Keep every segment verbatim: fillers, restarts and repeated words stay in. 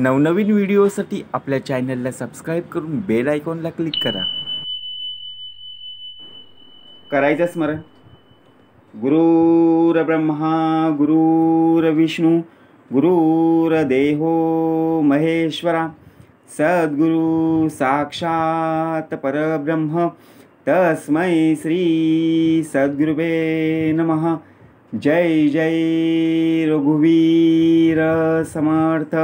नवनवीन व्हिडिओसाठी आपल्या चॅनलला सबस्क्राइब करून बेल आयकॉनला क्लिक करा। करायचं स्मरण। गुरुर ब्रह्मा गुरुर विष्णू गुरुर देहो महेश्वरा सद्गुरु साक्षात परब्रह्म तस्मै श्री सद्गुरुवे नमः। जय जय रघुवीर समर्थ।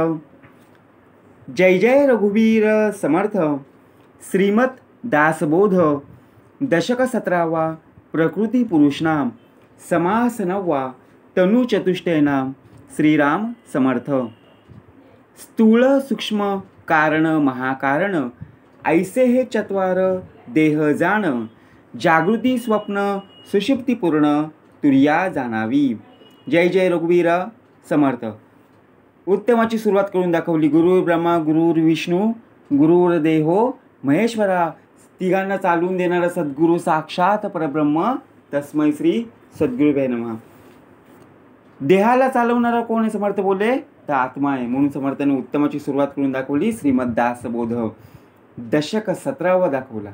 जय जय रघुवीर समर्थ। श्रीमद दासबोध दशक सतरावा प्रकृति पुरुषनाम समास नववा तनु चतुष्टय नाम श्रीराम समर्थ। स्थूल सूक्ष्म कारण महाकारण ऐसे हे चत्वार देह जाण जागृति स्वप्न सुषुप्तिपूर्ण तुर्या जानावी। जय जय रघुवीर समर्थ। उत्तमाची सुरुवात करून दाखवली। गुरुर ब्रह्मा गुरुर विष्णू गुरुर देहो महेश्वरा तिघांना चालवून देणारा सद्गुरु साक्षात परब्रह्म तस्मै श्री सद्गुरुवे नमः। देहाला चालवणारा कोण आहे समर्थ बोलले तर आत्मा आहे, म्हणून समर्थाने उत्तमाची सुरुवात करून दाखवली। श्रीमद दासबोध दशक सतरावा दाखवला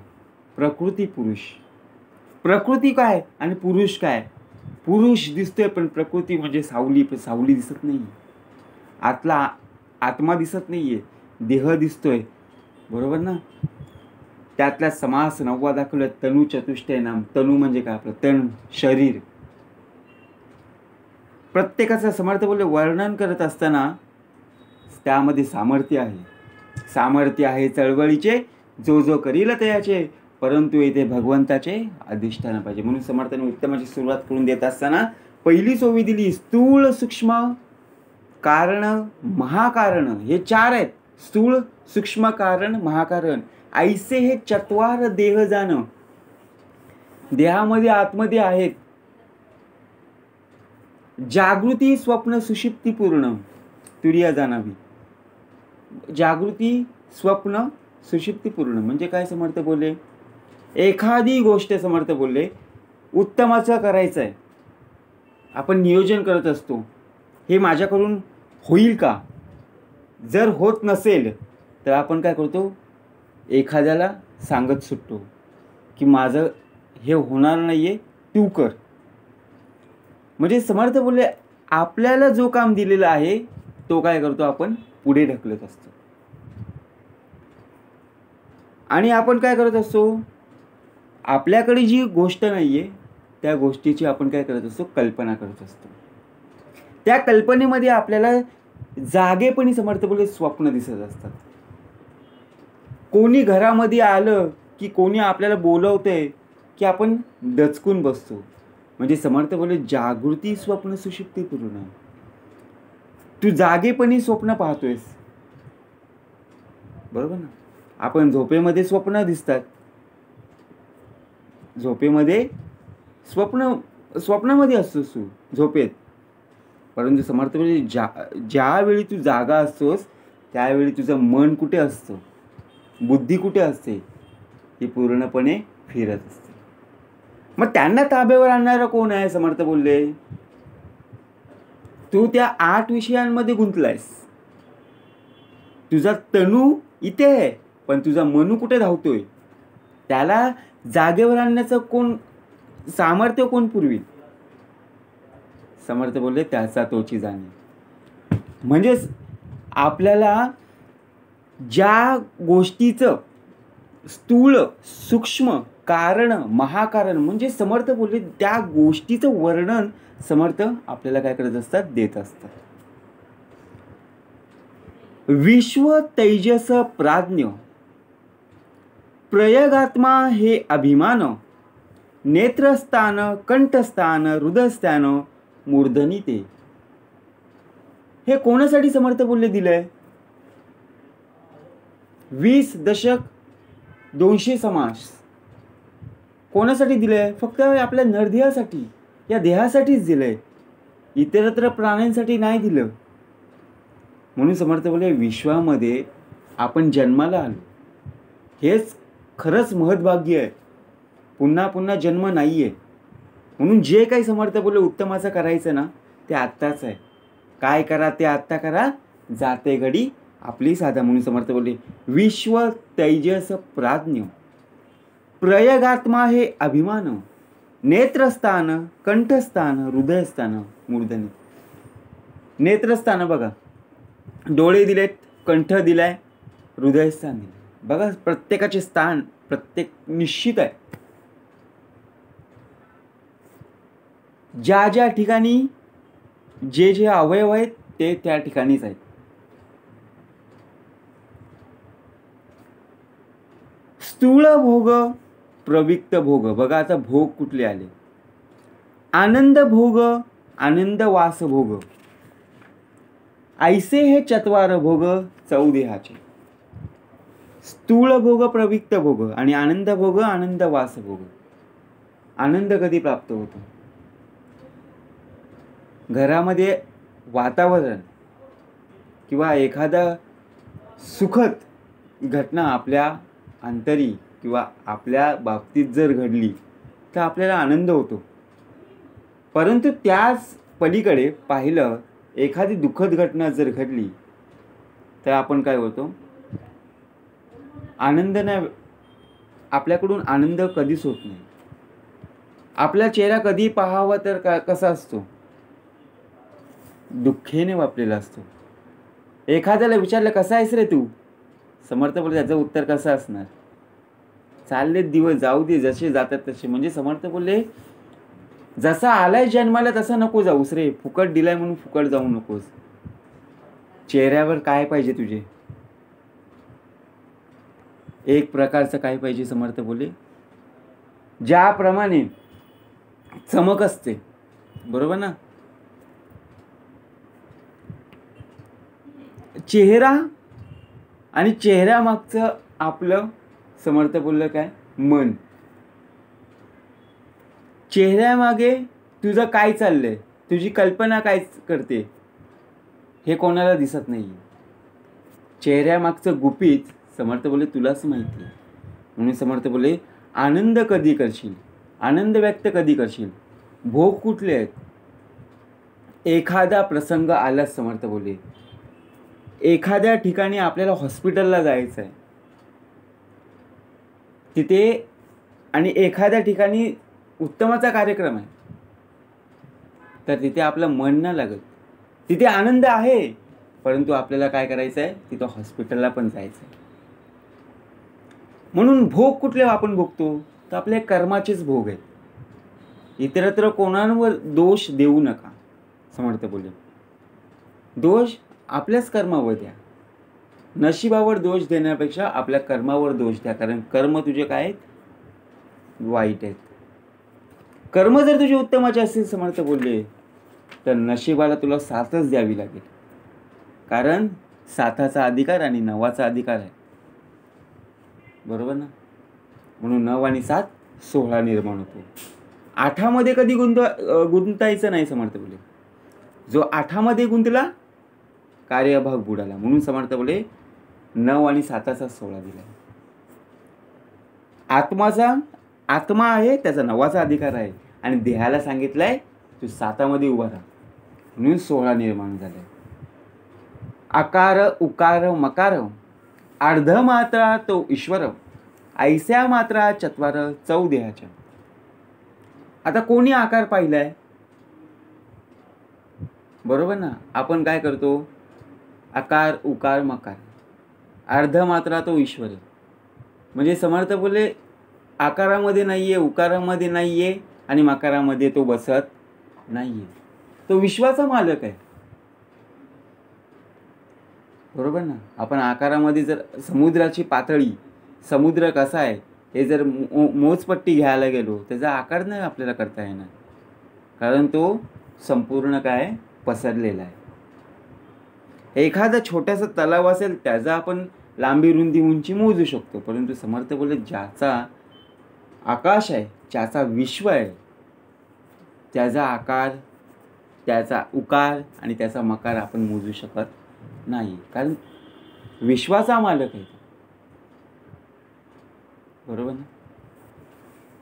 प्रकृती पुरुष। प्रकृती काय आणि पुरुष काय? पुरुष दिसतोय पण प्रकृती म्हणजे सावली, पण सावली दिसत नाही, आतला आत्मा दिसत नाही आहे, देह दिसतोय, बरोबर ना। त्यातला समास नववा दाखवला तनु चतुष्टय नाम। तनु म्हणजे काय? आपलं तन शरीर। प्रत्येकाचं समर्थ बोलले वर्णन करत असताना त्यामध्ये सामर्थ्य आहे, सामर्थ्य आहे चळवळीचे जो जो करील त्याचे, परंतु येथे भगवंताचे अधिष्ठान पाहिजे, म्हणून समर्थाने उत्तमाची सुरुवात करून देत असताना पहिली सोवी दिली। स्थूल सूक्ष्म कारण महाकारण हे चार आहेत। स्थूल सूक्ष्म कारण महाकारण ऐसे हे चत्वार देह जाण, देहामध्ये आतमध्ये आहेत। जागृती स्वप्न सुषुप्ती पूर्ण तुरिया जाणावी। जागृती स्वप्न सुषुप्ती पूर्ण म्हणजे काय समर्थ बोलले? एखादी गोष्ट समर्थ बोलले उत्तमाचं करायचं आहे, आपण नियोजन करत असतो, हे माझ्याकडून होईल का? जर होत नसेल तर आपण काय करतो, एखाद्याला सांगत सुटतो की माझं हे होणार नाही आहे तू कर। म्हणजे समर्थ बोलले आपल्याला जो काम दिलेला आहे तो काय करतो, आपण पुढे ढकलत असतो आणि आपण काय करत असतो, आपल्याकडे जी गोष्ट नाही आहे त्या गोष्टीची आपण काय करत असतो, कल्पना करत असतो। त्या कल्पनेमध्ये आपल्याला जागेपणी समर्थ बोलले स्वप्न दिसत असतात। कोणी घरामध्ये आलं की कोणी आपल्याला बोलवतंय की आपण दचकून बसतो, म्हणजे समर्थ बोलले जागृती स्वप्न सुषुप्ती पूर्ण। तू जागेपणी स्वप्न पाहतोयस, बरोबर ना। आपण झोपेमध्ये स्वप्न दिसतात, झोपेमध्ये स्वप्न स्वप्नामध्ये असतोस तू झोपेत, परंतु समर्थ म्हणजे ज्या ज्यावेळी तू जागा असतोस त्यावेळी तुझं मन कुठे असतं, बुद्धी कुठे असते, ती पूर्णपणे फिरत असते। मग त्यांना ताब्यावर आणणारा कोण आहे समर्थ बोलले तू त्या आठ विषयांमध्ये गुंतलायस, तुझा तनू इथे आहे पण तुझा मनू कुठे धावतोय, त्याला जागेवर आणण्याचं कोण सामर्थ्य कोण पुरवी? समर्थ बोलले त्याचा तोची जाणे। म्हणजेच आपल्याला ज्या गोष्टीचं स्थूल सूक्ष्म कारण महाकारण म्हणजे समर्थ बोलले त्या गोष्टीचं वर्णन समर्थ आपल्याला काय करत असतात, देत असतात। विश्व तेजस प्राज्ञ प्रयोगात्मा हे अभिमान नेत्रस्थान कंठस्थान हृदयस्थान मूर्धनी ते हे कोणासाठी समर्थ बोलले दिलंय? वीस दशक दोनशे समास कोणासाठी दिलंय? फक्त आपल्या नरदेहासाठी, या देहासाठीच दिलंय, इतरत्र प्राण्यांसाठी नाही दिलं। म्हणून समर्थ बोलले विश्वामध्ये आपण जन्माला आलो हेच खरंच महत्भाग्य आहे, पुन्हा पुन्हा जन्म नाही आहे। म्हणून जे काही समर्थ बोलले उत्तमाचं करायचं ना ते आत्ताच आहे, काय करा ते आत्ता करा, जाते घडी आपली साधा म्हणून समर्थ बोलले, विश्व तेजस प्राज्ञ प्रयोगात्मा हे अभिमान, नेत्रस्थान कंठस्थान हृदयस्थान मूर्धनी। नेत्रस्थान बघा, डोळे दिलेत, कंठ दिलाय, हृदयस्थान दिले। बघा प्रत्येकाचे स्थान प्रत्येक निश्चित आहे। ज्या ज्या ठिकाणी जे जे अवयव आहेत ते त्या ठिकाणीच आहेत। स्थूल भोग प्रविक्त भोग, बघा आता भोग कुठले आले, आनंद भोग आनंद वास भोग, ऐसे हे चतवार भोग चौदेहाचे। स्थूल भोग प्रविक्त भोग आणि आनंद भोग आनंद वास भोग। आनंद कधी प्राप्त होतो? घरामध्ये वातावरण किंवा एखादा सुखद घटना आपल्या अंतरी किंवा आपल्या बाबतीत जर घडली तर आपल्याला आनंद होतो। परंतु त्याच पलीकडे पाहिलं, एखादी दुःखद घटना जर घडली तर आपण काय होतो? आनंद नाही, आपल्याकडून आनंद कधीच होत नाही। आपला चेहरा कधी पाहावा तर का कसा असतो? दुःखेने वापलेला असतो। एखाद्याला विचारलं, कसा आहेस रे तू? समर्थ बोलले, त्याचं उत्तर कसं असणार? चालले दिवस, जाऊ दे, जसे जातात तसे। म्हणजे समर्थ बोलले, जसा आलाय जन्माला तसा नको जाऊस रे, फुकट दिलाय म्हणून फुकट जाऊ नकोस। चेहऱ्यावर काय पाहिजे तुझे? एक प्रकारचं काय पाहिजे? समर्थ बोलले, ज्याप्रमाणे चमक असते, बरोबर ना, चेहरा आणि चेहऱ्यामागचं आपलं समर्थ बोललं काय मन। चेहऱ्यामागे तुझं काय चाललंय, तुझी कल्पना काय करते हे कोणाला दिसत नाही। चेहऱ्यामागचं गुपित समर्थ बोलले तुलाच माहिती आहे। म्हणून समर्थ बोलले, आनंद कधी करशील, आनंद व्यक्त कधी करशील, भोग कुठले आहेत? एखादा प्रसंग आलाच, समर्थ बोलले, एखाद्या ठिकाणी आपल्याला हॉस्पिटलला जायचं आहे तिथे, आणि एखाद्या ठिकाणी उत्तमाचा कार्यक्रम आहे, तर तिथे आपलं मन नाही लागत, तिथे आनंद आहे, परंतु आपल्याला काय करायचं आहे? तिथं हॉस्पिटलला पण जायचं आहे। म्हणून भोग कुठले आपण भोगतो? तर आपले कर्माचेच भोग आहेत। इतरत्र कोणावर दोष देऊ नका, समर्थ बोलले, दोष आपल्याच कर्मावर द्या। नशिबावर दोष देण्यापेक्षा आपल्या कर्मावर दोष द्या, कारण कर्म तुझे काय आहेत? वाईट आहेत। कर्म जर तुझे उत्तमाचे असतील समर्थ बोलले, तर नशिबाला तुला साथच द्यावी लागेल, कारण साथाचा अधिकार आणि नवाचा अधिकार आहे, बरोबर ना। म्हणून नऊ आणि सात सोळा निर्माण होतो। आठामध्ये कधी गुंत गुंतायचं नाही, समर्थ बोलले, जो आठामध्ये गुंतला कार्यभाग बुडाला। म्हणून समर्थ बोलले, नऊ आणि साताचा सोळा दिला। आत्माचा आत्मा आहे त्याचा नवाचा अधिकार आहे, आणि देहाला सांगितलंय तू सातामध्ये उभा राहा, म्हणून सोळा निर्माण झाला। आकार उकार मकार अर्ध मात्रा तो ईश्वर, ऐसा मात्रा चत्वार चौदेहाच्या। आता कोणी आकार पाहिलाय, बरोबर ना, आपण काय करतो? आकार उकार मकार अर्ध मात्रा तो ईश्वर। म्हणजे समर्थ बोलले, आकारामध्ये नाही आहे, उकारामध्ये नाही आहे, आणि मकारामध्ये तो बसत नाही आहे, तो विश्वाचा मालक आहे, बरोबर ना। आपण आकारामध्ये जर समुद्राची पातळी, समुद्र कसा आहे हे जर मो मोजपट्टी घ्यायला गेलो, त्याचा आकार नाही आपल्याला करता येणार, कारण तो संपूर्ण काय पसरलेला आहे। एखादा छोटासा तलाव असेल त्याचा आपण लांबी रुंदी उंची मोजू शकतो, परंतु समर्थ बोलले, ज्याचा आकाश आहे, ज्याचा विश्व आहे, त्याचा आकार, त्याचा उकार आणि त्याचा मकार आपण मोजू शकत नाही, कारण विश्वाचा मालक आहे, बरोबर ना।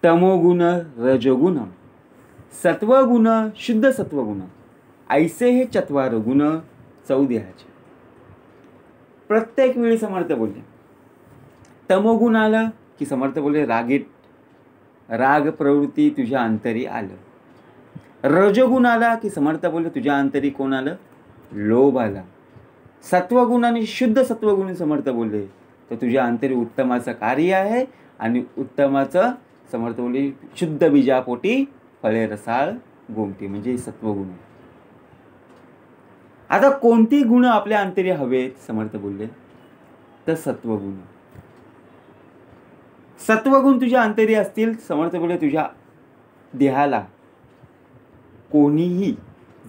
तमोगुण रजोगुण सत्वगुण शुद्ध सत्वगुण, ऐसे हे चत्वार गुण चौदेहाचे। प्रत्येक वेळी समर्थ बोलले. तमोगुण आलं की समर्थ बोलले रागीट, राग प्रवृत्ती तुझ्या अंतरी आलं. रजोगुण आला की समर्थ बोलले तुझ्या अंतरी कोण आलं, लोभ आला. सत्वगुण आणि शुद्ध सत्वगुणी समर्थ बोलले तर तुझ्या अंतरी उत्तमाचं कार्य आहे आणि उत्तमाचं समर्थ बोलले शुद्ध बीजापोटी फळे रसाळ गोमटी, म्हणजे सत्वगुण. आता कोणती गुण आपल्या अंतरी हवेत समर्थ बोलले तर सत्वगुण. सत्वगुण तुझ्या अंतरी असतील समर्थ बोलले तुझ्या देहाला कोणीही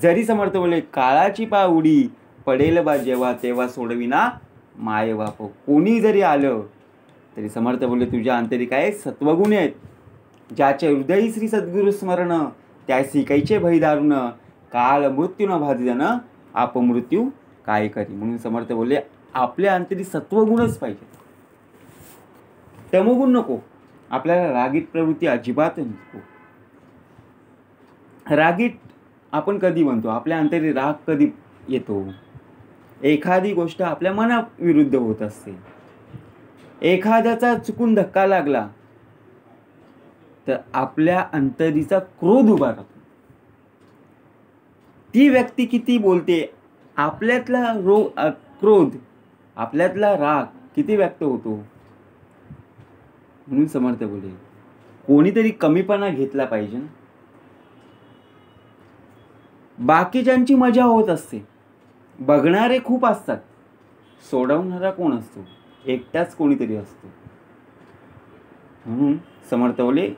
जरी समर्थ बोलले काळाची पाऊडी पडेल बा जेव्हा तेव्हा सोडविना मायबाप, कोणी जरी आलं तरी समर्थ बोलले तुझ्या अंतरी काय सत्वगुण आहेत. ज्याचे हृदयी श्री सद्गुरु स्मरण त्यासी कैचे भयदारुण काळ मृत्यू न भाजन आप मृत्यू काय करी. म्हणून समर्थ बोलले आपल्या अंतरी सत्वगुणच पाहिजे, तमोगुण नको आपल्याला, रागीट प्रवृत्ती अजिबात नको. रागीट आपण कधी म्हणतो, आपल्या अंतरी राग कधी येतो, एखादी गोष्ट आपल्या मनाविरुद्ध होत असते, एखाद्याचा चुकून धक्का लागला तर आपल्या अंतरीचा क्रोध उभा राहतो. ती व्यक्ती किती बोलते, आपल्यातला रो क्रोध आपल्यातला राग किती व्यक्त होतो. म्हणून समर्थ बोलले कोणीतरी कमीपणा घेतला पाहिजे. बाकीच्यांची मजा होत असते, बघणारे खूप असतात, सोडवणारा कोण असतो, एकटाच कोणीतरी असतो. म्हणून समर्थ बोलले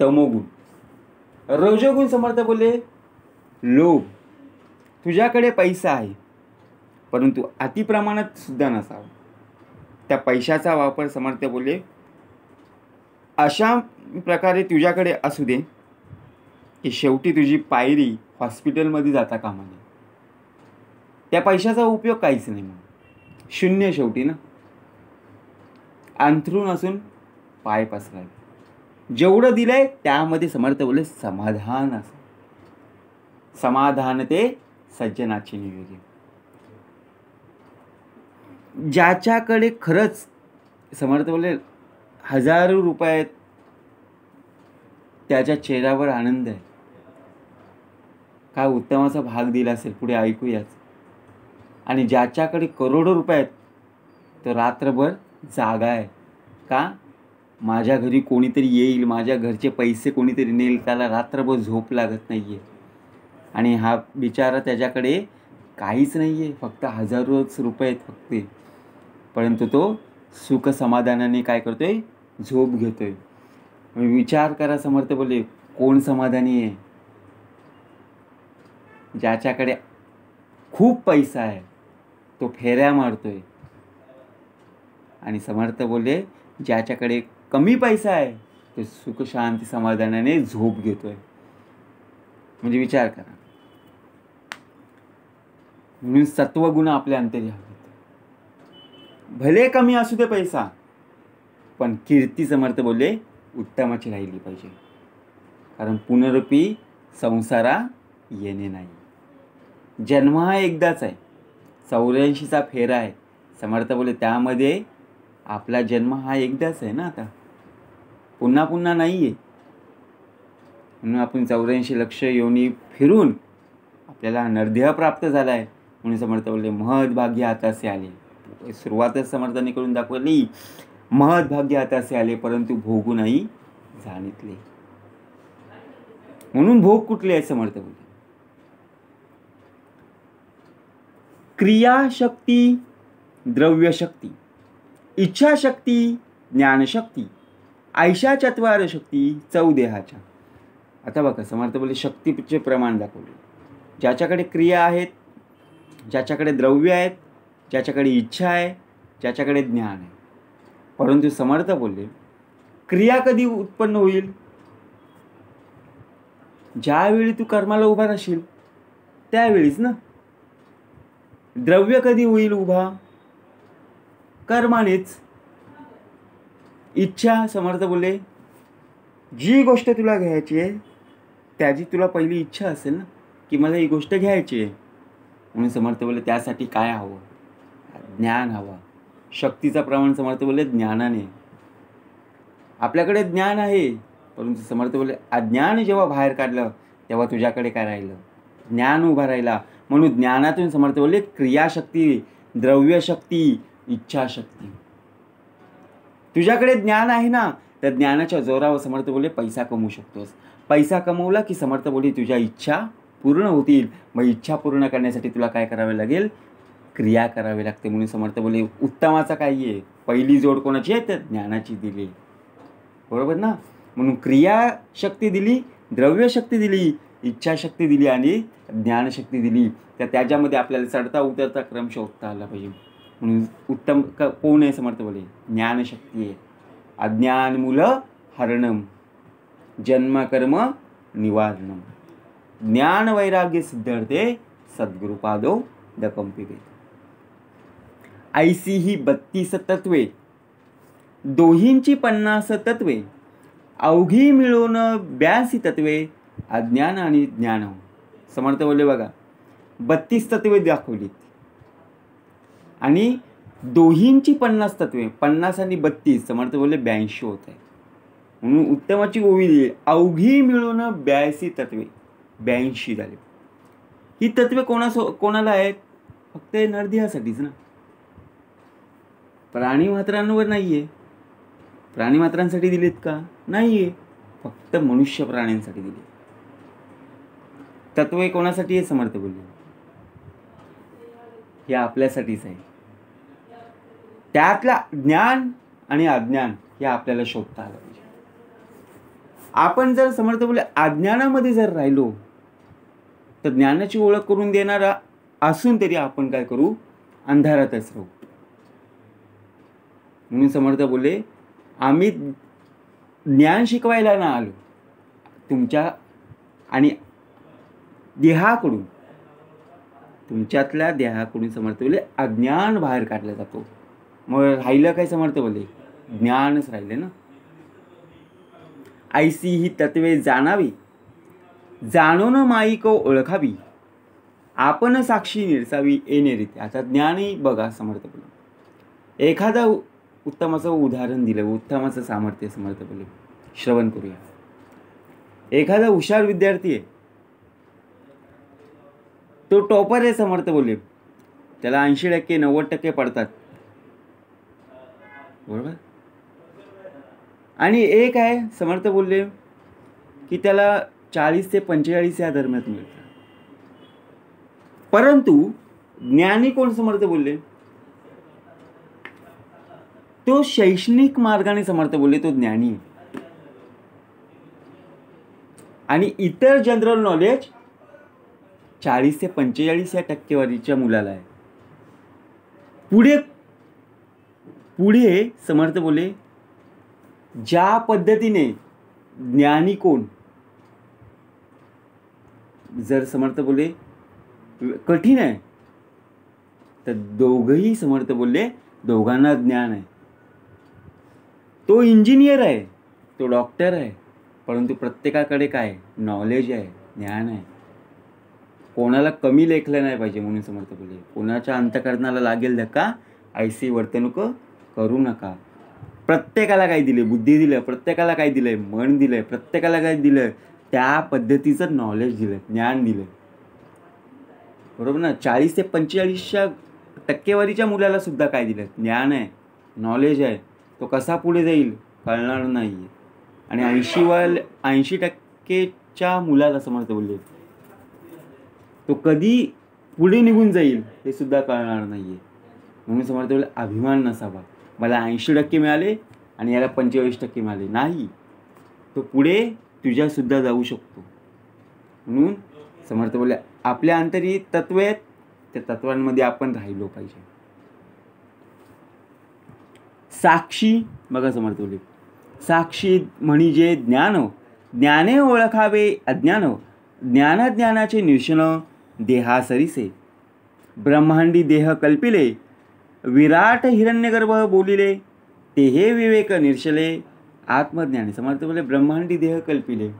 तमोगुण. रजोगुण समर्थ बोलले लोभ, तुझ्याकडे पैसा आहे परंतु अतिप्रमाणात सुद्धा नसावा. त्या पैशाचा वापर समर्थ बोलले अशा प्रकारे तुझ्याकडे असू दे की शेवटी तुझी पायरी हॉस्पिटलमध्ये जाता कामा नये. त्या पैशाचा उपयोग काहीच नाही, मग शून्य शेवटी ना. अंथरूण असून पाय पसरावे, जेवढं दिलं आहे त्यामध्ये समर्थ बोलले समाधान असेल. समाधान ते सज्जनाची नियोगी. ज्याच्याकडे खरंच समर्थ बोलले हजारो रुपये त्याच्या चेहऱ्यावर आनंद आहे. काय उत्तमाचा भाग दिला असेल, पुढे ऐकूयाच. आणि ज्याच्याकडे करोडो रुपये आहेत तो रात्रभर जागा आहे, का माझ्या घरी कोणीतरी येईल, माझ्या घरचे पैसे कोणीतरी नेईल, त्याला रात्रभर झोप लागत नाही आहे. आणि हा बिचारा त्याच्याकडे काहीच नाही आहे, फक्त हजारोच रुपये आहेत फक्त, परंतु तो सुख समाधानाने काय करतो आहे झोप घेतो आहे. विचार करा समर्थ बोलले कोण समाधानी आहे. ज्याच्याकडे खूप पैसा आहे तो फेऱ्या मारतोय, आणि समर्थ बोलले ज्याच्याकडे कमी पैसा आहे तो सुख शांती समाधानाने झोप घेतोय. म्हणजे विचार करा. म्हणून सत्वगुण आपल्या अंतरी हवेत, भले कमी असू दे पैसा, पण कीर्ती समर्थ बोलले उत्तमाची राहिली पाहिजे, कारण पुनरुपी संसारा येणे नाही. जन्म हा एकदाच आहे, चौऱ्याऐंशीचा फेरा आहे समर्थ बोलले, त्यामध्ये आपला जन्म हा एकदाच आहे ना, आता पुन्हा पुन्हा नाही आहे. म्हणून आपण चौऱ्याऐंशी लक्ष योनी फिरून आपल्याला नरदेह प्राप्त झाला आहे. म्हणून समर्थ बोलले महद्भाग्य हातासे आले. सुरुवातच समर्थाने करून दाखवली महद्भाग्य हातासे आले परंतु भोगूनही जाणीतले. म्हणून भोग कुठले आहे समर्थ बोलले क्रियाशक्ती, द्रव्यशक्ती, इच्छाशक्ती, ज्ञानशक्ती, आयशा चत्वार शक्ती चौदेहाच्या. आता बघा समर्थ बोलले शक्तीचे प्रमाण दाखवले. ज्याच्याकडे क्रिया आहेत, ज्याच्याकडे द्रव्य आहेत, ज्याच्याकडे इच्छा आहे, ज्याच्याकडे ज्ञान आहे, परंतु समर्थ बोलले क्रिया कधी उत्पन्न होईल, ज्यावेळी तू कर्माला उभा राहशील त्यावेळीच ना. द्रव्य कधी होईल उभा, कर्मानेच. इच्छा समर्थ बोलले जी गोष्ट तुला घ्यायची आहे त्याची तुला पहिली इच्छा असेल ना, की मला ही गोष्ट घ्यायची आहे. म्हणून समर्थ बोलले त्यासाठी काय हवं, ज्ञान हवा, शक्तीचा प्रमाण समर्थ बोलले ज्ञानाने. आपल्याकडे ज्ञान आहे, परंतु समर्थ बोलले अज्ञान जेव्हा बाहेर काढलं तेव्हा तुझ्याकडे काय राहिलं, ज्ञान उभा राहिला. म्हणून ज्ञानातून समर्थ बोलले क्रियाशक्ती, द्रव्यशक्ती, इच्छाशक्ती. तुझ्याकडे ज्ञान आहे ना, तर ज्ञानाच्या जोरावर समर्थ बोलले पैसा कमवू शकतोस. पैसा कमवला की समर्थ बोलले तुझ्या इच्छा पूर्ण होतील. मग इच्छा पूर्ण करण्यासाठी तुला काय करावे लागेल, क्रिया करावी लागते. म्हणून समर्थ बोलले उत्तमाचा काय आहे, पहिली जोड कोणाची आहे, तर ज्ञानाची दिली, बरोबर ना. म्हणून क्रियाशक्ती दिली, द्रव्यशक्ती दिली, इच्छाशक्ती दिली आणि ज्ञानशक्ती दिली. तर त्याच्यामध्ये आपल्याला चढता उतरता क्रम शोधता आला पाहिजे. म्हणून उत्तम क कोण आहे, समर्थ बोलले ज्ञानशक्ती आहे. अज्ञान मूल हरणम, जन्म कर्म निवारणम, ज्ञान वैराग्य सिद्धार्थे सद्गुरुपादो दकंपिते. ऐसी ही बत्तीस तत्वे, दोहींची पन्नास तत्वे, अवघी मिळून ब्यासी तत्वे, अज्ञान आणि ज्ञान. समर्थ बोलले बघा बत्तीस तत्वे दाखवली आणि दोहींची पन्नास तत्वे, पन्नास आणि बत्तीस, समर्थ बोलले ब्याऐंशी होत आहे. म्हणून उत्तमाची ओवी दिली अवघी मिळून ब्याऐंशी तत्वे, ब्याऐंशी झाले. ही तत्वे कोणासो कोणाला आहेत, फक्त नरदेहासाठीच ना, प्राणीमात्रांवर नाही आहे. प्राणीमात्रांसाठी दिलेत का, नाही आहे, फक्त मनुष्य प्राण्यांसाठी दिले. तत्वे कोणासाठी आहे, समर्थ बोलले हे आपल्यासाठीच आहे. त्यातला ज्ञान आणि अज्ञान हे आपल्याला शोधता आलं पाहिजे. आपण जर समर्थ बोलले अज्ञानामध्ये जर राहिलो तर ज्ञानाची ओळख करून देणारा असून तरी आपण काय करू, अंधारातच राहू. म्हणून समर्थ बोलले आम्ही ज्ञान शिकवायला ना आलो, तुमच्या आणि देहाकडून, तुमच्यातल्या देहाकडून समर्थ बोलले अज्ञान बाहेर काढला जातो. मग राहिलं काय, समर्थ बोलले ज्ञानच राहिले ना. ऐसी ही तत्वे जाणावी, जाणून माईक ओळखावी, आपण साक्षी निरसावी येणेरीती. आता ज्ञानही बघा समर्थ बोलले. एखादा उत्तमाचं उदाहरण दिलं, उत्तमाचं सामर्थ्य समर्थ बोलले श्रवण करूया. एखादा हुशार विद्यार्थी आहे, तो टॉपर आहे समर्थ बोलले, त्याला ऐंशी टक्के नव्वद टक्के पडतात, बरोबर. आणि एक आहे समर्थ बोलले की त्याला चाळीस ते पंचेचाळीस या दरम्यान मिळतं, परंतु ज्ञानी कोण समर्थ बोलले, तो शैक्षणिक मार्गाने समर्थ बोलले तो ज्ञानी आहे. आणि इतर जनरल नॉलेज चाळीस ते पंचेचाळीस या टक्केवारीच्या मुलाला आहे. पुढे पुढे समर्थ बोलले ज्या पद्धतीने ज्ञानी कोण जर समर्थ बोलले कठीण आहे, तर दोघंही समर्थ बोलले दोघांना ज्ञान आहे. तो इंजिनियर आहे, तो डॉक्टर आहे, परंतु प्रत्येकाकडे काय नॉलेज आहे, ज्ञान आहे. कोणाला कमी लेखलं नाही पाहिजे. म्हणून समर्थ बोलले कोणाच्या अंतःकरणाला लागेल धक्का ऐसी वर्तणूक करू नका. प्रत्येकाला काय दिले, बुद्धी दिलं, प्रत्येकाला काय दिलं, मन दिलं, प्रत्येकाला काय दिलं, त्या पद्धतीचं नॉलेज दिलं, ज्ञान दिलं, बरोबर ना. चाळीस ते पंचेचाळीसच्या टक्केवारीच्या मुलाला सुद्धा काय दिलं, ज्ञान आहे, नॉलेज आहे. तो कसा पुढे जाईल कळणार नाही. आणि ऐंशी वाल ऐंशी टक्केच्या मुलाला समर्थ बोलले तो कधी पुढे निघून जाईल हे सुद्धा कळणार नाही. म्हणून समर्थ बोलले अभिमान नसावा, मला ऐंशी टक्के मिळाले आणि याला पंचेचाळीस टक्के मिळाले, नाही, तो पुढे तुझ्यासुद्धा जाऊ शकतो. म्हणून समर्थ बोलले आपल्या अंतरी तत्वे आहेत, त्या तत्वांमध्ये आपण राहिलो पाहिजे. साक्षी बघा समर्थ बोलले साक्षी म्हणजे ज्ञान, ज्ञाने ओळखावे अज्ञान, ज्ञानज्ञानाचे निशन देहासरीसे, ब्रह्मांडी देह कल्पिले, विराट हिरण्यगर्भ बोलिले, ते हे विवेक निर्शले आत्मज्ञानी. समर्थ बोलले ब्रह्मांडी देह कल्पिले,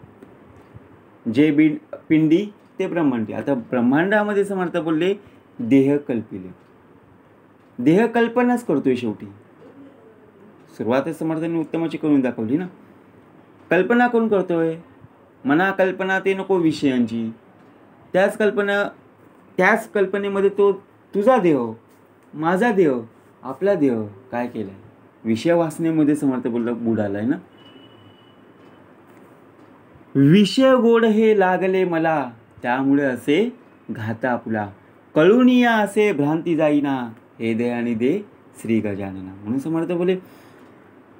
जे बिंड पिंडी ते ब्रह्मांडी. आता ब्रह्मांडामध्ये समर्थ बोलले देह कल्पिले, देह कल्पनाच करतोय शेवटी। सुरुवातच समर्थांनी उत्तमाची करून दाखवली ना, कल्पना कोण करतोय? मना कल्पना ते नको विषयांची, त्याच कल्पना त्याच कल्पनेमध्ये तो तुझा देह, माझा देह, आपला देह काय केलाय, विषय वासनेमध्ये समर्थ बोलला बुडालाय ना। विषय गोड हे लागले मला, त्यामुळे असे घाता आपला, कळुनिया असे भ्रांती जाईना, हे दे आणि दे श्री गजानना। म्हणून समर्थ बोले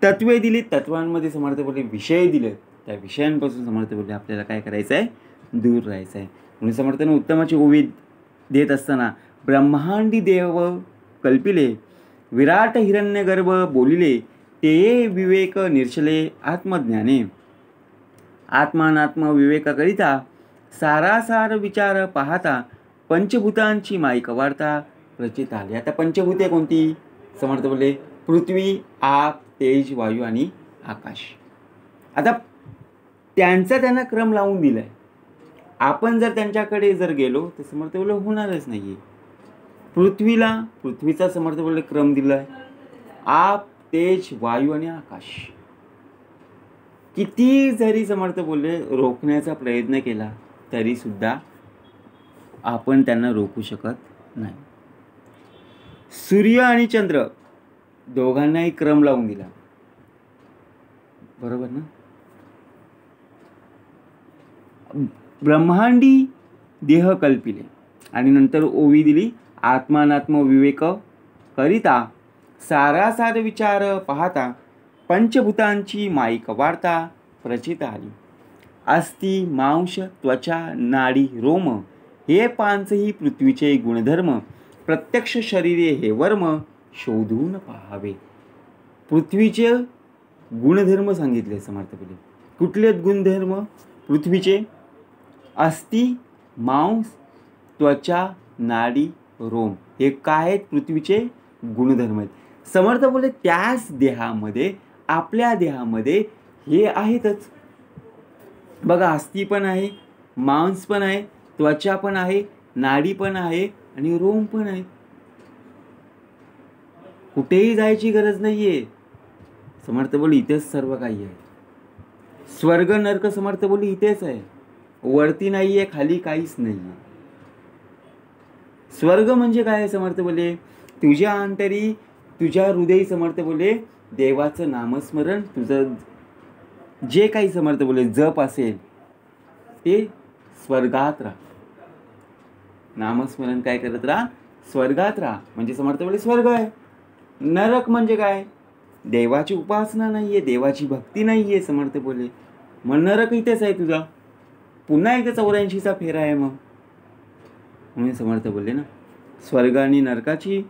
तत्वे दिली, तत्वांमध्ये समर्थ बोले विषय दिले, त्या विषयांपासून समर्थ बोले आपल्याला काय करायचं आहे, दूर राहायचं आहे। म्हणून समर्थाने उत्तमाची ओवी देत असताना ब्रह्मांडी देव कल्पिले, विराट हिरण्यगर्भ बोलिले, ते विवेक निर्शले आत्मज्ञाने, आत्मानात्म विवेकाकरिता सारासार विचार पाहता, पंचभूतांची माईक वार्ता रचित आली। आता पंचभूते कोणती? समर्थ बोलले पृथ्वी, आप, तेज, वायू आणि आकाश। आता त्यांचा त्यांना क्रम लावून दिला आहे, आपण जर त्यांच्याकडे जर गेलो तर समर्थ बोलले होणारच नाही आहे। पृथ्वीला पृथ्वीचा समर्थ बोलले क्रम दिला आहे, आप, तेज, वायू आणि आकाश। किती जरी समर्थ बोलले रोखण्याचा प्रयत्न केला तरीसुद्धा आपण त्यांना रोखू शकत नाही। सूर्य आणि चंद्र दोघांनाही क्रम लावून दिला, बरोबर ना। ब्रह्मांडी देह कल्पिले आणि नंतर ओवी दिली, आत्मानात्म विवेक करिता सारासार विचार पाहता, पंचभूतांची माईक वार्ता प्रचित आली। अस्थि, मांस, त्वचा, नाडी, रोम हे पांचही पृथ्वीचे गुणधर्म, प्रत्यक्ष शरीरे हे वर्म शोधून पाहावे। पृथ्वीचे गुणधर्म सांगितले समर्थपणे, कुठले गुणधर्म? पृथ्वीचे अस्थि, मांस, त्वचा, नाडी, रोम हे काय आहेत? पृथ्वीचे गुणधर्म आहेत। समर्थ बोलले त्याच देहामध्ये आपल्या देहामध्ये हे आहेतच। बघा अस्थि पण आहे, मांस पण आहे, त्वचा पण आहे, नाडी पण आहे आणि रोम पण आहे। कुठेही जायची गरज नाही आहे। समर्थ बोलले इथेच सर्व काही आहे। स्वर्ग नरक समर्थ बोलले इथेच आहे, वरती नाही आहे, खाली काहीच नाही आहे। स्वर्ग म्हणजे काय? समर्थ बोले तुझ्या अंतरी, तुझ्या हृदयी समर्थ बोले देवाचं नामस्मरण, तुझं जे काही समर्थ बोले जप असेल ते स्वर्गात राहा, नामस्मरण काय करत राहा, स्वर्गात राहा। म्हणजे समर्थ बोले स्वर्ग आहे। नरक म्हणजे काय? देवाची उपासना नाही आहे, देवाची भक्ती नाही आहे समर्थ बोले, मग नरक इथेच आहे तुझा। पुन्हा एकदा चौऱ्याऐंशीचा फेरा आहे मग। म्हणून समर्थ बोलले ना स्वर्ग आणि नरकाची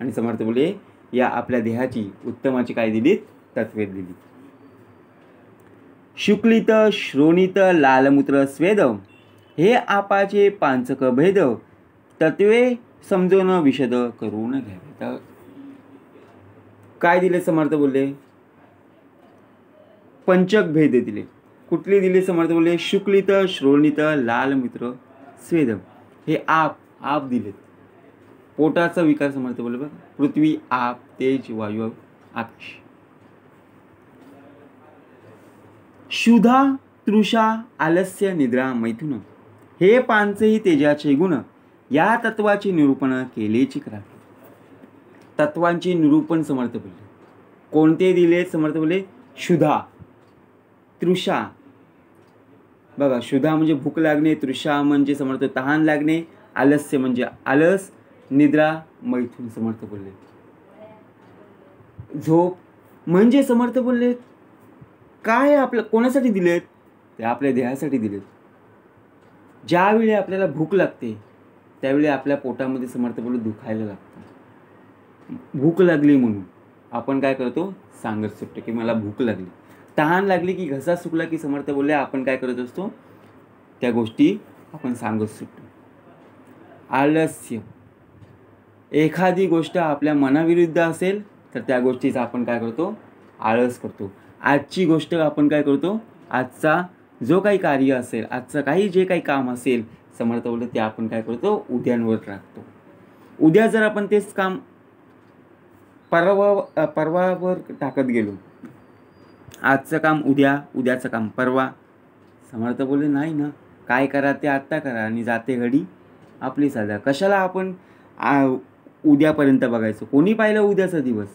आणि समर्थ बोलले या आपल्या देहाची उत्तमाची काय दिलीत, तत्वे दिली। शुक्लित, श्रोणित, लालमूत्र, स्वेद हे आपाचे पांचक भेद, तत्वे समजून विशद करून घ्यावे। तर काय दिले? समर्थ बोलले पंचक भेद दिले। कुठले दिले? समर्थ बोलले शुक्लित, श्रोणित, लालमूत्र, स्वेद हे आप आप दिलेत। पोटाचा विकार समर्थ बोलले बघा, पृथ्वी, आप, तेज, वायू, आकाश। क्षुधा, तृषा, आलस्य, निद्रा, मैथुन हे पांचही तेजाचे गुण, या तत्वाची निरूपण केलेची करा। तत्वांची निरूपण समर्थ बोलले कोणते दिले? समर्थ बोलले क्षुधा, तृषा। बघा क्षुधा म्हणजे भूक लागणे, तृषा म्हणजे समर्थ तहान लागणे, आलस्य म्हणजे आलस, निद्रा मैथून समर्थ बोलले। झोप म्हणजे समर्थ बोलले काय आपलं कोणासाठी दिलेत? ते आपल्या देहासाठी दिलेत। ज्यावेळी आपल्याला भूक लागते त्यावेळी आपल्या पोटामध्ये समर्थ बोलले दुखायला लागतं, भूक लागली म्हणून आपण काय करतो, सांगत सुटतो की मला भूक लागली। तहान लागली की, घसा सुकला की समर्थ बोलले आपण काय करत असतो, त्या गोष्टी आपण सांगत सुटतो। आलस्य, एखादी गोष्ट आपल्या मनाविरुद्ध असेल तर त्या गोष्टीचा आपण काय करतो, आळस करतो। आजची गोष्ट आपण काय करतो, आजचा जो काही कार्य असेल, आजचं काही जे काही काम असेल समर्थ बोलले ते आपण काय करतो, उद्यांवर राखतो। उद्या जर आपण तेच काम परवा परवावर टाकत गेलो. आजचं काम उद्या, उद्याचं काम परवा. समर्थ बोलले, नाही ना, काय करा ते आत्ता करा आणि जाते घडी आपली साधा. कशाला आपण उद्यापर्यंत बघायचं, कोणी पाहिलं उद्याचा दिवस,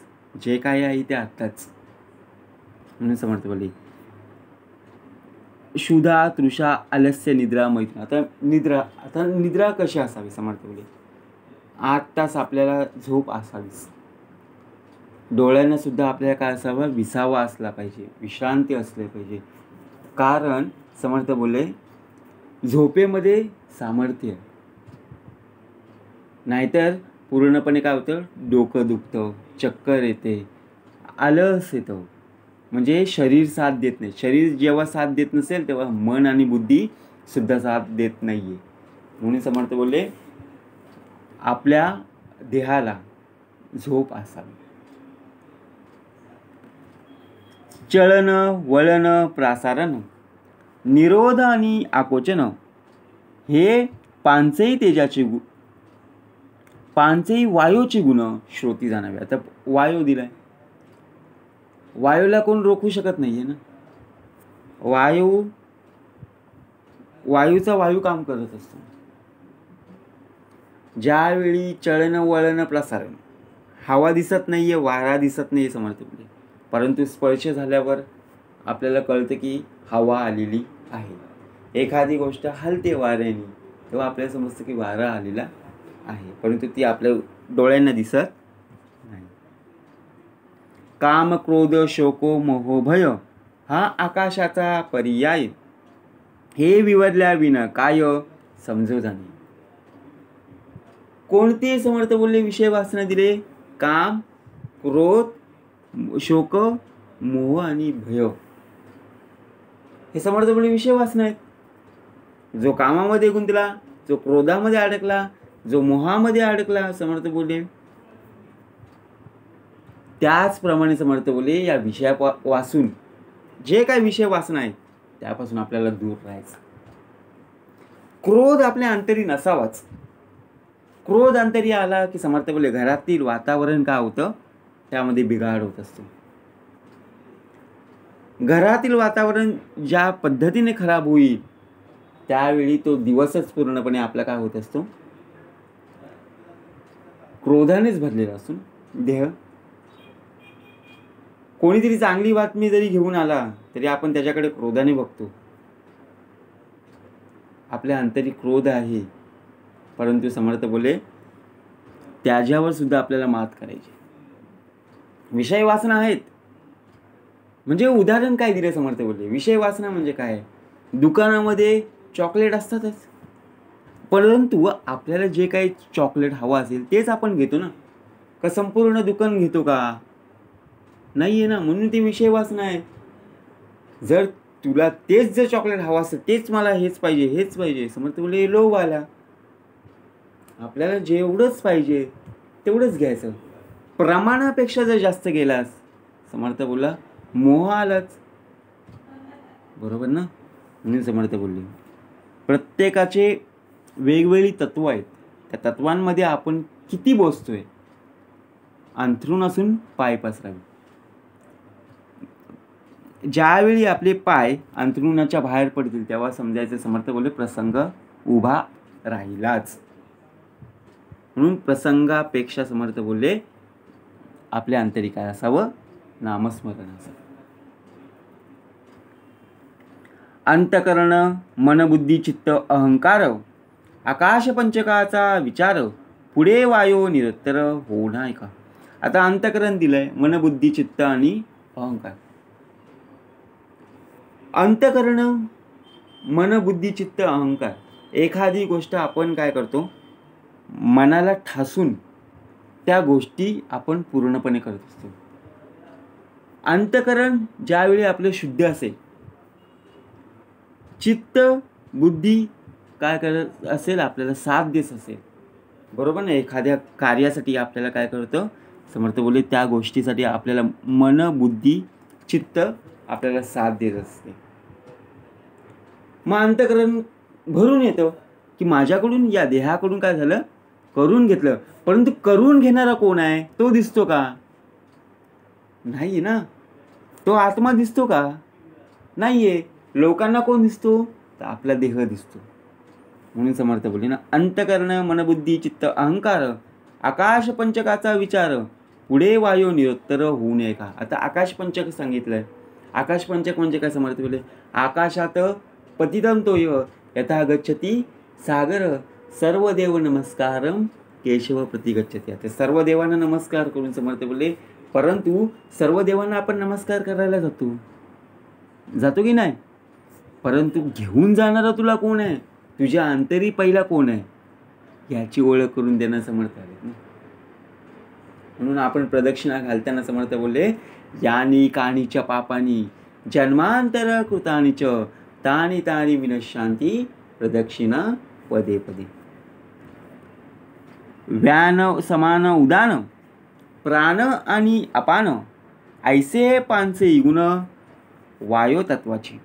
जे काय आहे ते आत्ताच. म्हणून समर्थ बोलले, क्षुधा तृषा आलस्य निद्रा मैथुन. आता निद्रा, आता निद्रा कशी असावी? समर्थ बोलले, आठ तास आपल्याला झोप असावीच. डोळ्यांनासुद्धा आपल्याला काय असावं, विसावा असला पाहिजे, विश्रांती असली पाहिजे. कारण समर्थ बोलले, झोपेमध्ये सामर्थ्य, नाहीतर पूर्णपणे काय होतं, डोकं दुखतं, चक्कर येते, आलस येतं. म्हणजे शरीर साथ देत नाही. शरीर जेव्हा साथ देत नसेल तेव्हा मन आणि बुद्धीसुद्धा साथ देत नाही आहे. म्हणून समर्थ बोलले, आपल्या देहाला झोप असावी. चलन वलन प्रासारण निरोध आणि आकोचन हे पांचही तेजाचे गुण, पांचही वायूचे गुण श्रोती जाणावे. आता वायू दिलाय, वायूला कोण रोखू शकत नाहीये ना. वायू, वायूचा वायू काम करत असतो. ज्यावेळी चलन वळण प्रसारण, हवा दिसत नाहीये, वारा दिसत नाहीये समर्थ बोलले, परंतु स्पर्श झाल्यावर आपल्याला कळतं की हवा आलेली आहे. एखादी गोष्ट हलते वाऱ्याने तेव्हा आपल्याला समजतं की वारा आलेला आहे, परंतु ती आपल्या डोळ्यांना दिसत नाही. काम क्रोध शोको मोह भय हा आकाशाचा पर्याय, हे विवरल्या विना काय समजू जाणे. कोणते समर्थ बोलले विषय वासना दिले, काम क्रोध शोक मोह आणि भय, हे समर्थ बोलले विषय वासना आहेत. जो कामामध्ये गुंतला, जो क्रोधामध्ये अडकला, जो मोहामध्ये अडकला, समर्थ बोलले त्याचप्रमाणे समर्थ बोलले या विषया वासून, जे काय विषय वासना आहेत त्यापासून आपल्याला दूर राहायचं. क्रोध आपल्या अंतरी नसावाच. क्रोध अंतरी आला की समर्थ बोलले घरातील वातावरण काय होतं, त्यामध्ये बिघाड होत असतो. घरातील वातावरण ज्या पद्धतीने खराब होईल त्यावेळी तो दिवसच पूर्णपणे आपला काय होत असतो, क्रोधानेच भरलेला असून देह. कोणीतरी चांगली बातमी जरी घेऊन आला तरी आपण त्याच्याकडे क्रोधाने बघतो. आपल्या अंतरी क्रोध आहे, परंतु समर्थ बोलले त्याच्यावर सुद्धा आपल्याला मात करायची. विषय वासना आहेत म्हणजे उदाहरण काय दिले समर्थ बोलले, विषय वासना म्हणजे काय, दुकानामध्ये चॉकलेट असतातच, परंतु आपल्याला जे काही चॉकलेट हवं असेल तेच आपण घेतो ना. का संपूर्ण दुकान घेतो का? नाही आहे ना, म्हणून ते विषय वासना आहे. जर तुला तेच जर चॉकलेट हवं असेल, तेच मला हेच पाहिजे हेच पाहिजे, समर्थ बोलले लोभ आला. आपल्याला जेवढंच पाहिजे तेवढंच घ्यायचं, प्रमाणापेक्षा जर जास्त गेलास समर्थ बोलला मोह आलाच, बरोबर ना. म्हणून समर्थ बोलले प्रत्येकाचे वेगवेगळी तत्व आहेत, त्या तत्वांमध्ये आपण किती बोसतोय, अंथरूण असून पाय पसरावे. ज्यावेळी आपले पाय अंथरुणाच्या बाहेर पडतील तेव्हा समजायचं समर्थ बोलले प्रसंग उभा राहिलाच. म्हणून प्रसंगापेक्षा समर्थ बोलले आपले आंतरिक काय असावं, नामस्मरण असावं. अंतकरण मनबुद्धी चित्त अहंकार आकाश पंचकाचा विचार पुढे वायो निरंतर होणार आहे का. आता अंतकरण दिलंय, मनबुद्धी चित्त आणि अहंकार. अंतकरण मनबुद्धी चित्त अहंकार, एखादी गोष्ट आपण काय करतो, मनाला ठासून त्या गोष्टी आपण पूर्णपणे करत असतो. अंतकरण ज्यावेळी आपले शुद्ध असेल, चित्त बुद्धी काय करत असेल, आपल्याला साथ देत असेल, बरोबर ना. एखाद्या कार्यासाठी आपल्याला काय करतं समर्थ बोलले, त्या गोष्टीसाठी आपल्याला मन बुद्धी चित्त आपल्याला साथ देत असते. मग अंतकरण भरून येतं की माझ्याकडून या देहाकडून काय झालं, करून घेतलं. परंतु करून घेणारा कोण आहे तो दिसतो का? नाही ना, तो आत्मा दिसतो का? नाही आहे. लोकांना कोण दिसतो? तर आपला देह दिसतो. म्हणून समर्थ बोलले ना, अंतकरण मनबुद्धी चित्त अहंकार आकाश पंचकाचा विचार पुढे वायो निरोत्तर होऊ नये का. आता आकाश पंचक सांगितलंय. आकाश पंचक म्हणजे काय समर्थ बोलले? आकाशात पतितं तो यः यथा गच्छति सागर सर्वदेव नमस्कारं केशव प्रति गच्छति. आता सर्व देवांना नमस्कार करून समर्थ बोलले, परंतु सर्व देवांना आपण नमस्कार करायला जातो जातो की नाही, परंतु घेऊन जाणारा तुला कोण आहे? तुझ्या अंतरी पहिला कोण आहे याची ओळख करून देणं समर्थ आले. म्हणून आपण प्रदक्षिणा घालताना समर्थ बोलले, यानी कानीच पापानी जन्मांतर कृतानीच तानी तानी विनशांती प्रदक्षिणा पदे पदे. व्यान समान उदान प्राण आणि अपान ऐसे पांचे गुण वायो तत्वाचे.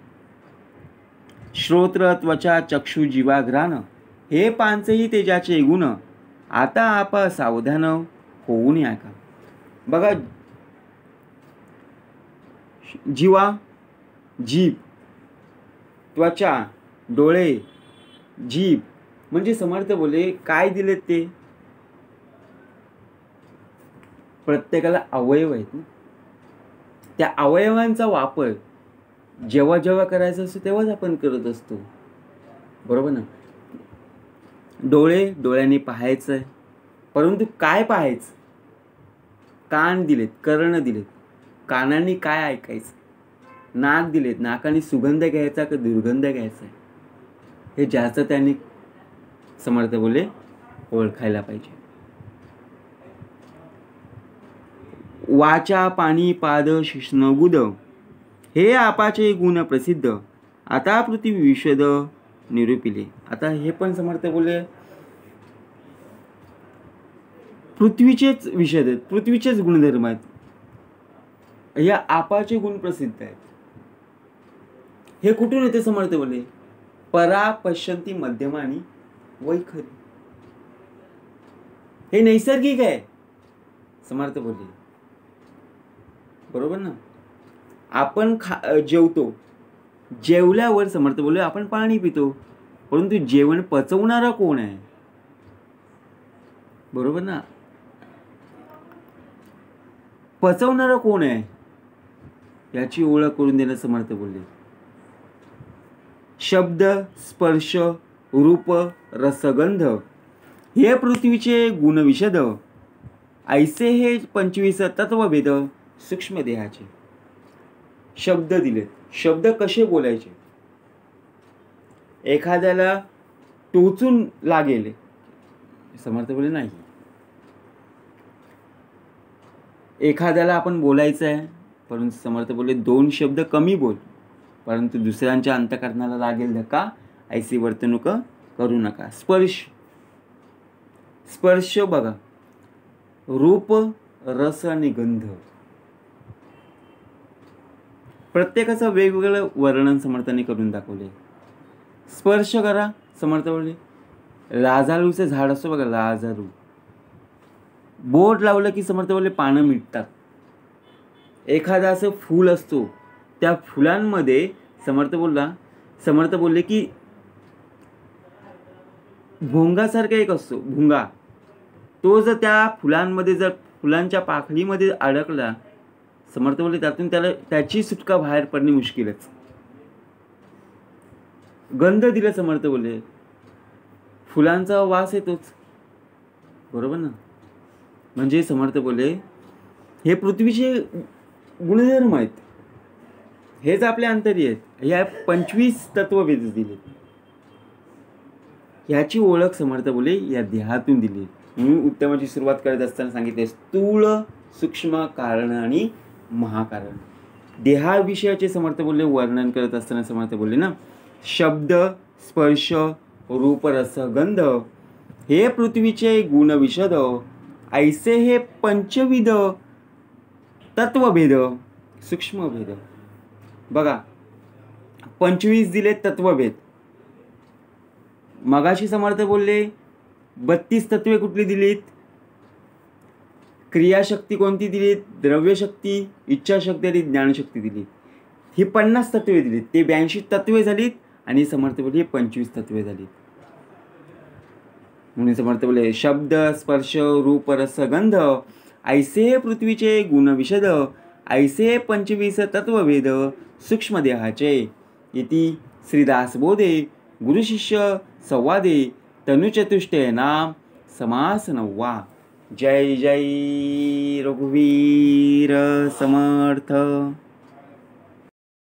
श्रोत्र त्वचा चक्षु जीवा घ्राण हे पांचही तेजाचे गुण. आता आप सावधान होऊ नये का. बघा, जीवा जीभ, त्वचा डोळे, जीभ म्हणजे समर्थ बोले काय दिलेत ते प्रत्येकाला अवयव आहेत ना. त्या अवयवांचा वापर जेव्हा जेव्हा करायचा असतो तेव्हाच आपण करत असतो, बरोबर ना. डोळे डोळ्याने पाहायचं, परंतु काय पाहायचं? कान दिलेत, कर्ण दिलेत, कानांनी काय ऐकायचं. नाक दिलेत, नाकाने सुगंध घ्यायचा का दुर्गंध घ्यायचा हे ज्याचं त्यांनी समर्थ बोले ओळखायला पाहिजे. वाचा पाणी पाद शिष्णगुद हे आपाचे गुण प्रसिद्ध. आता पृथ्वी विशद निरूपिले. आता हे पण समर्थ बोलले पृथ्वीचेच विशद आहेत, पृथ्वीचेच गुणधर्म आहेत, या आपाचे गुण प्रसिद्ध आहेत. हे कुठून येते समर्थ बोलले? परा पश्यंती मध्यमानी वैखरी. हे नैसर्गिक आहे समर्थ बोलले, बरोबर ना. आपण खा जेवतो, जेवल्यावर समर्थ बोलले आपण पाणी पितो, परंतु जेवण पचवणारा कोण आहे? बरोबर ना, पचवणारा कोण आहे याची ओळख करून देणं समर्थ बोलले. शब्द स्पर्श रूप रसगंध हे पृथ्वीचे गुणविशद. ऐसे हे पंचवीस तत्वभेद सूक्ष्म देहाचे. शब्द दिले, शब्द कसे बोलायचे, एखाद्याला टोचून लागेल समर्थ बोले नाही. एखाद्याला आपण बोलायचं आहे, परंतु समर्थ बोले दोन शब्द कमी बोल, परंतु दुसऱ्यांच्या अंतःकरणाला लागेल धक्का ऐसी वर्तणूक करू नका. स्पर्श स्पर्श बघा, रूप रस आणि गंध प्रत्येकाचं वेगवेगळं वर्णन समर्थाने करून दाखवले. स्पर्श करा समर्थ बोलले, लाजारूचं झाड असतो बघा लाजारू, बोट लावलं की समर्थ बोलले पानं मिटतात. एखादा असं फूल असतो, त्या फुलांमध्ये समर्थ बोलला समर्थ बोलले की भोंगासारखा एक असतो भोंगा, तो जर त्या फुलांमध्ये जर फुलांच्या पाकळीमध्ये अडकला समर्थ बोलले त्यातून त्याला त्याची सुटका बाहेर पडणे मुश्किलच. गंध दिला समर्थ बोलले, फुलांचा वास येतोच, बरोबर ना. म्हणजे समर्थ बोलले हे पृथ्वीचे गुणधर्म आहेत, हेच आपल्या अंतरी आहेत, या पंचवीस तत्वभेद दिले, याची ओळख समर्थ बोलले या देहातून दिली. म्हणून उत्तमाची सुरुवात करत असताना सांगितले स्थूल सूक्ष्म कारण आणि महाकारण. देहाविषयाचे समर्थ बोलले वर्णन करत असताना समर्थ बोलले ना, शब्द स्पर्श रूप रस गंध हे पृथ्वीचे गुणविशद. ऐसे हे पंचविध तत्वभेद सूक्ष्मभेद. बघा पंचवीस दिले तत्वभेद. मगाशी समर्थ बोलले बत्तीस तत्वे कुठली दिलीत? क्रियाशक्ती कोणती दिली, द्रव्यशक्ती, इच्छाशक्ती आणि ज्ञानशक्ती दिली. ही पन्नास तत्वे दिली, ते ब्याऐंशी तत्वे झालीत. आणि समर्थ बोलले पंचवीस तत्वे झालीत. म्हणून समर्थ बोलले शब्द स्पर्श रूप रस गंध ऐसे पृथ्वीचे गुण विशद ऐसे पंचवीस तत्ववेद सूक्ष्मदेहाचे इति श्री दासबोधे गुरुशिष्य संवादे तनुचतुष्टय नाम समास नववा. जय जय रघुवीर समर्थ.